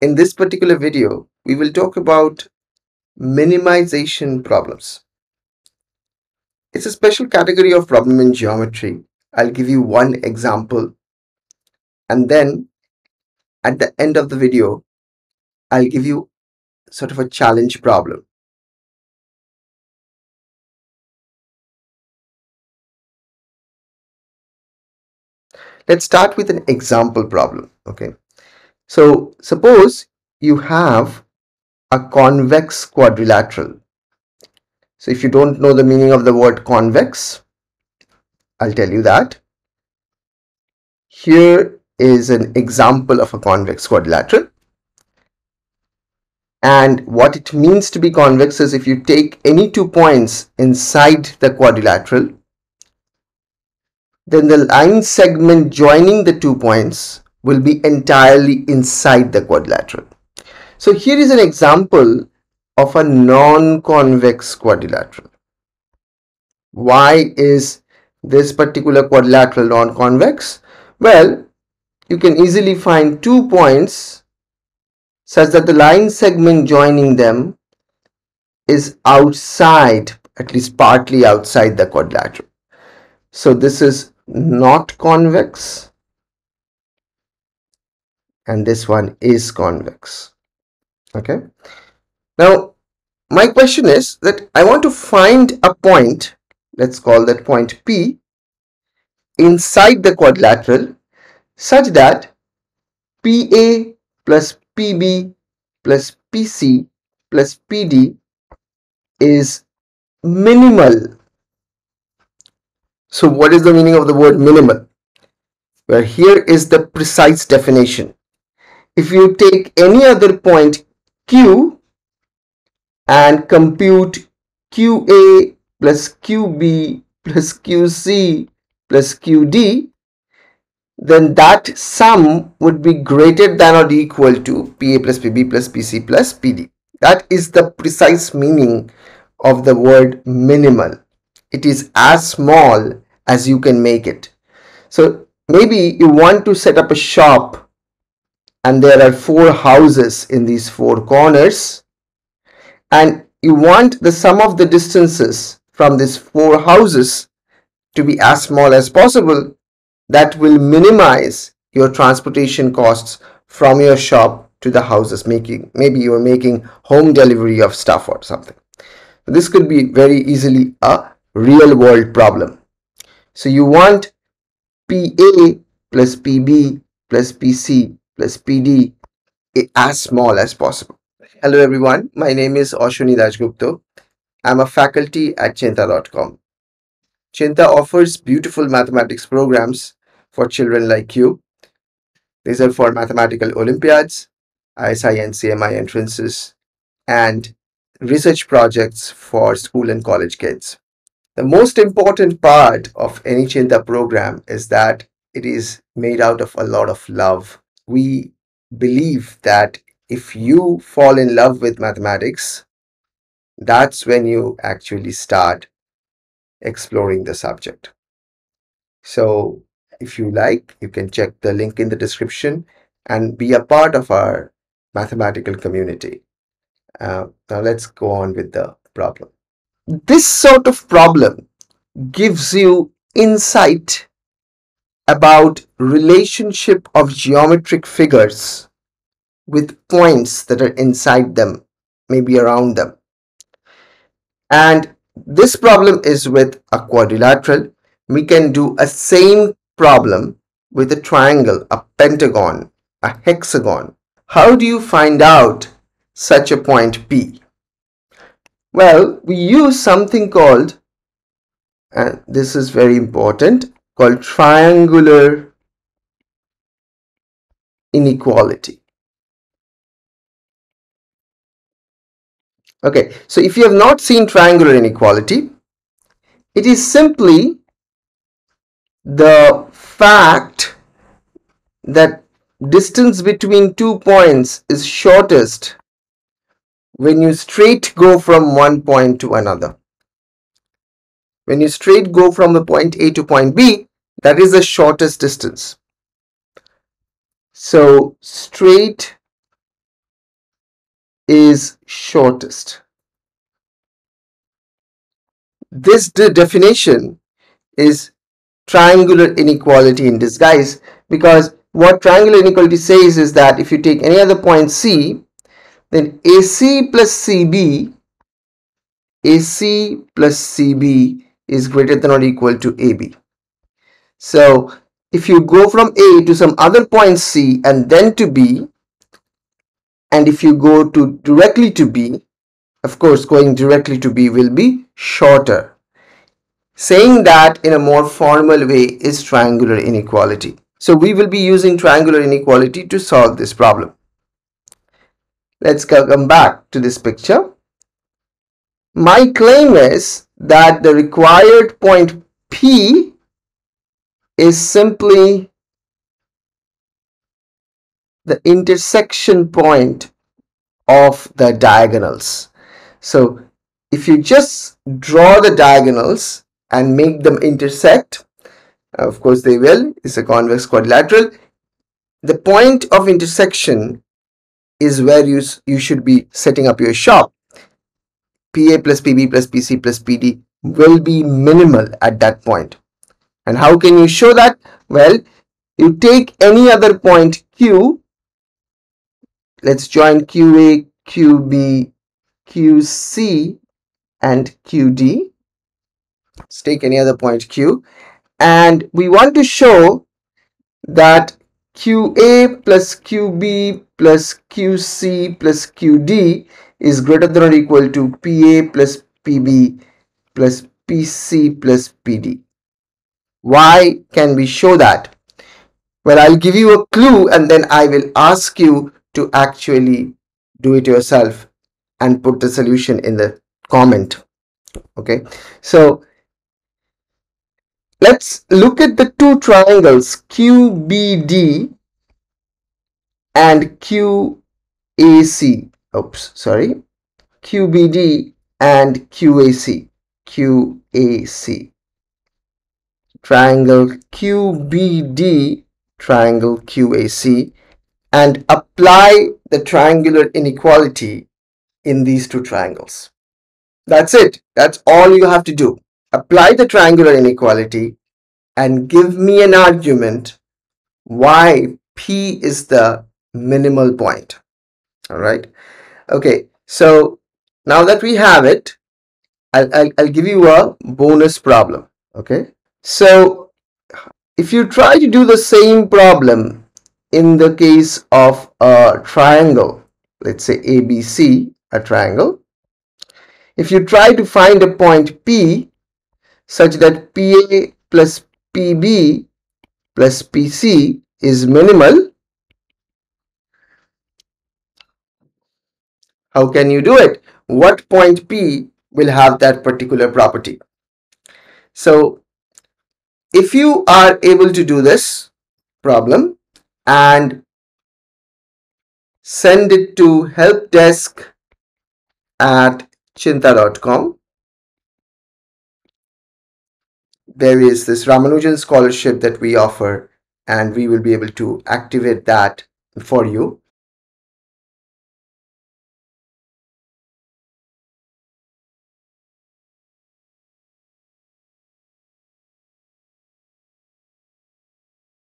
In this particular video, we will talk about minimization problems. It's a special category of problem in geometry. I'll give you one example, and then at the end of the video, I'll give you sort of a challenge problem. Let's start with an example problem. Okay, so suppose you have a convex quadrilateral. So if you don't know the meaning of the word convex, I'll tell you that. Here is an example of a convex quadrilateral, and what it means to be convex is if you take any two points inside the quadrilateral, then the line segment joining the two points will be entirely inside the quadrilateral. So here is an example of a non-convex quadrilateral. Why is this particular quadrilateral non-convex? Well, you can easily find two points such that the line segment joining them is outside, at least partly outside the quadrilateral. So this is not convex, and this one is convex. Okay. Now, my question is that I want to find a point, let's call that point P, inside the quadrilateral such that PA plus PB plus PC plus PD is minimal. So what is the meaning of the word minimal? Well, here is the precise definition. If you take any other point Q and compute QA plus QB plus QC plus QD, then that sum would be greater than or equal to PA plus PB plus PC plus PD. That is the precise meaning of the word minimal. It is as small as you can make it. So maybe you want to set up a shop, and there are four houses in these four corners, and you want the sum of the distances from these four houses to be as small as possible. That will minimize your transportation costs from your shop to the houses. Maybe you are making home delivery of stuff or something. This could be very easily a real world problem. So you want PA plus PB plus PC plus PD as small as possible. Hello everyone, my name is Ashwini Dasgupta. I'm a faculty at Cheenta.com. Cheenta offers beautiful mathematics programs for children like you. These are for mathematical olympiads, ISI and CMI entrances, and research projects for school and college kids. The most important part of any Cheenta program is that it is made out of a lot of love. We believe that if you fall in love with mathematics, that's when you actually start exploring the subject. So if you like, you can check the link in the description and be a part of our mathematical community. Now let's go on with the problem. This sort of problem gives you insight about relationship of geometric figures with points that are inside them, maybe around them. And this problem is with a quadrilateral. We can do a same problem with a triangle, a pentagon, a hexagon. How do you find out such a point P? Well, we use something called, and this is very important, called triangular inequality. Okay, so if you have not seen triangular inequality, it is simply the fact that distance between two points is shortest when you straight go from one point to another. When you straight go from the point A to point B, that is the shortest distance. So straight is shortest. This definition is triangular inequality in disguise, because what triangular inequality says is that if you take any other point C, then AC plus CB is greater than or equal to AB. So if you go from A to some other point C and then to B, and if you go directly to B, of course going directly to B will be shorter. Saying that in a more formal way is triangular inequality. So we will be using triangular inequality to solve this problem. Let's come back to this picture. My claim is that the required point P is simply the intersection point of the diagonals. So if you just draw the diagonals and make them intersect, of course they will, it's a convex quadrilateral, the point of intersection is where you should be setting up your shop. PA plus PB plus PC plus PD will be minimal at that point. And how can you show that? Well, you take any other point Q. Let's join QA, QB, QC and QD. Let's take any other point Q. And we want to show that QA plus QB plus QC plus QD is greater than or equal to PA plus PB plus PC plus PD. Why can we show that? Well, I'll give you a clue and then I will ask you to actually do it yourself and put the solution in the comment. Okay, so let's look at the two triangles QBD and QAC. Oops, sorry, QBD and QAC. Triangle QBD, triangle QAC, and apply the triangular inequality in these two triangles. That's it. That's all you have to do. Apply the triangular inequality and give me an argument why P is the minimal point. All right. Okay. So now that we have it, I'll give you a bonus problem. Okay. So if you try to do the same problem in the case of a triangle, let's say ABC, a triangle, if you try to find a point P such that PA plus PB plus PC is minimal, how can you do it? What point P will have that particular property? So if you are able to do this problem and send it to helpdesk@cheenta.com, there is this Ramanujan scholarship that we offer and we will be able to activate that for you.